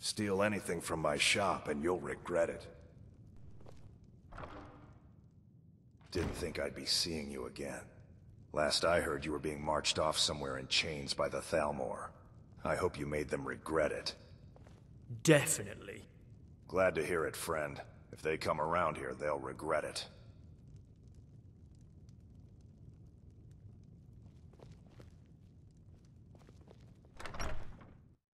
Steal anything from my shop and you'll regret it. Didn't think I'd be seeing you again. Last I heard, you were being marched off somewhere in chains by the Thalmor. I hope you made them regret it. Definitely. Glad to hear it, friend. If they come around here, they'll regret it.